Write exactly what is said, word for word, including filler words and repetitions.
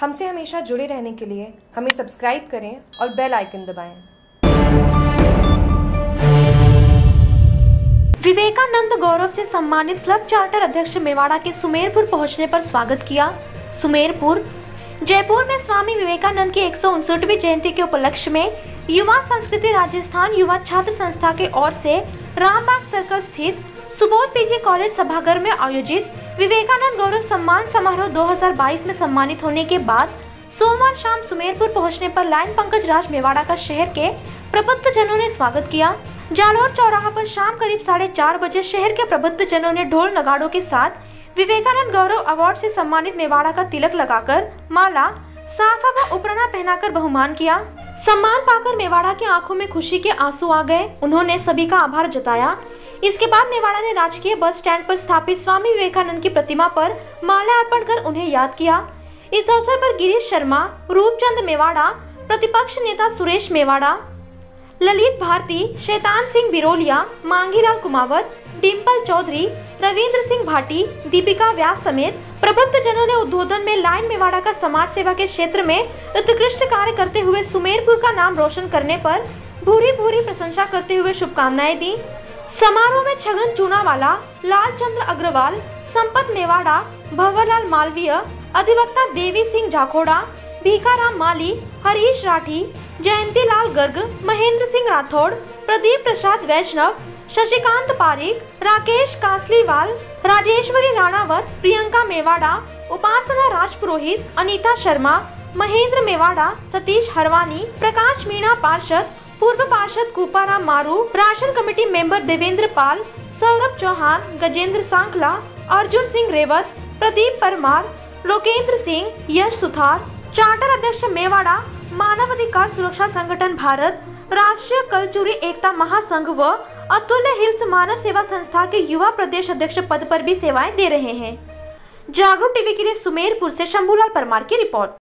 हमसे हमेशा जुड़े रहने के लिए हमें सब्सक्राइब करें और बेल आइकन दबाएं। विवेकानंद गौरव से सम्मानित क्लब चार्टर अध्यक्ष मेवाड़ा के सुमेरपुर पहुंचने पर स्वागत किया। सुमेरपुर जयपुर में स्वामी विवेकानंद की एक सौ उनसठवीं जयंती के उपलक्ष्य में युवा संस्कृति राजस्थान युवा छात्र संस्था के ओर से रामबाग सर्कल स्थित सुबोध पीजी कॉलेज सभागार में आयोजित विवेकानंद गौरव सम्मान समारोह दो हज़ार बाईस में सम्मानित होने के बाद सोमवार शाम सुमेरपुर पहुंचने पर लाइन पंकज राज मेवाड़ा का शहर के प्रबुद्ध जनों ने स्वागत किया। जालोर चौराहा पर शाम करीब साढ़े चार बजे शहर के प्रबुद्ध जनों ने ढोल नगाड़ों के साथ विवेकानंद गौरव अवार्ड से सम्मानित मेवाड़ा का तिलक लगाकर माला साफा व उपरना पहनाकर बहुमान किया। सम्मान पाकर मेवाड़ा की आंखों में खुशी के आंसू आ गए। उन्होंने सभी का आभार जताया। इसके बाद मेवाड़ा ने राजकीय बस स्टैंड पर स्थापित स्वामी विवेकानंद की प्रतिमा पर माला अर्पण कर उन्हें याद किया। इस अवसर पर गिरीश शर्मा, रूपचंद मेवाड़ा, प्रतिपक्ष नेता सुरेश मेवाड़ा, ललित भारती, शैतान सिंह बिरोलिया, मांगीलाल कुमावत, डिम्पल चौधरी, रविंद्र सिंह भाटी, दीपिका व्यास समेत प्रबुद्ध जनों ने उद्बोधन में लाइन मेवाड़ा का समाज सेवा के क्षेत्र में उत्कृष्ट कार्य करते हुए सुमेरपुर का नाम रोशन करने पर भूरी भूरी प्रशंसा करते हुए शुभकामनाएं दी। समारोह में छगन चूना वाला, लाल चंद्र अग्रवाल, संपत मेवाड़ा, भंवरलाल मालवीय, अधिवक्ता देवी सिंह झाकोड़ा, भीखाराम माली, हरीश राठी, जयंतीलाल गर्ग, महेंद्र सिंह राठौड़, प्रदीप प्रसाद वैष्णव, शशिकांत पारिक, राकेश कासलीवाल, राजेश्वरी राणावत, प्रियंका मेवाड़ा, उपासना राजपुरोहित, अनीता शर्मा, महेंद्र मेवाड़ा, सतीश हरवानी, प्रकाश मीणा पार्षद, पूर्व पार्षद Kuparam Maru, ration committee member Devendra Pal, Saurabh Chauhan, Gajendra Sankhla, Arjun Singh Rewat, Pradeep Parmar, Lokendra Singh, Yash Suthar, charter अध्यक्ष मेवाड़ा, मानवाधिकार सुरक्षा संगठन भारत, राष्ट्रीय कलचुरी एकता महासंघ व अतुल्य हिल्स मानव सेवा संस्था के युवा प्रदेश अध्यक्ष पद पर भी सेवाएं दे रहे हैं। जागरूक टीवी के लिए सुमेरपुर से शंभूलाल परमार की रिपोर्ट।